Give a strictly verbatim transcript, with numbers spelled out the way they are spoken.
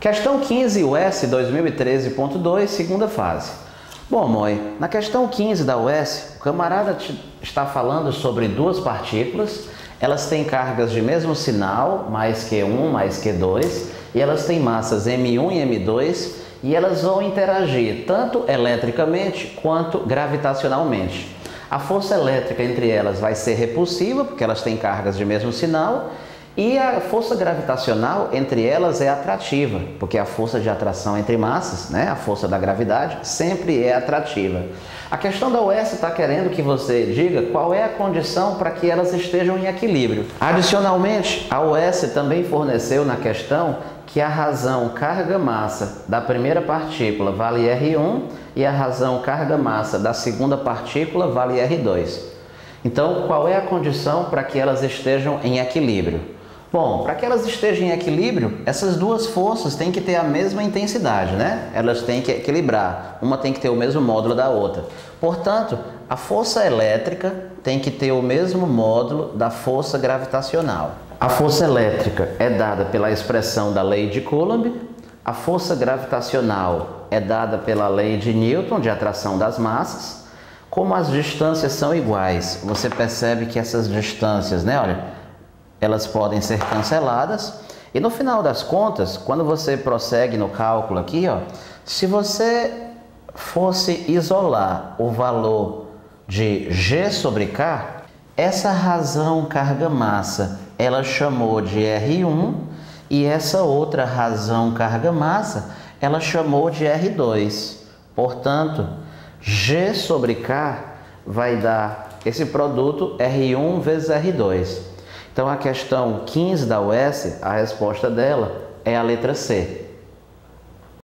Questão quinze, U E C E dois mil e treze ponto dois, segunda fase. Bom, mãe, na questão quinze da U E C E, o camarada te está falando sobre duas partículas. Elas têm cargas de mesmo sinal, mais Q um, mais Q dois, e elas têm massas M um e M dois, e elas vão interagir tanto eletricamente quanto gravitacionalmente. A força elétrica entre elas vai ser repulsiva, porque elas têm cargas de mesmo sinal, e a força gravitacional entre elas é atrativa, porque a força de atração entre massas, né, a força da gravidade, sempre é atrativa. A questão da U E C E está querendo que você diga qual é a condição para que elas estejam em equilíbrio. Adicionalmente, a U E C E também forneceu na questão que a razão carga-massa da primeira partícula vale R um e a razão carga-massa da segunda partícula vale R dois. Então, qual é a condição para que elas estejam em equilíbrio? Bom, para que elas estejam em equilíbrio, essas duas forças têm que ter a mesma intensidade, né? Elas têm que equilibrar, uma tem que ter o mesmo módulo da outra. Portanto, a força elétrica tem que ter o mesmo módulo da força gravitacional. A força elétrica é dada pela expressão da lei de Coulomb, a força gravitacional é dada pela lei de Newton, de atração das massas. Como as distâncias são iguais, você percebe que essas distâncias, né, olha, elas podem ser canceladas, e no final das contas, quando você prossegue no cálculo aqui, ó, se você fosse isolar o valor de G sobre K, essa razão carga-massa ela chamou de R um e essa outra razão carga-massa ela chamou de R dois. Portanto, G sobre K vai dar esse produto R um vezes R dois. Então, a questão quinze da U E C E, a resposta dela é a letra C.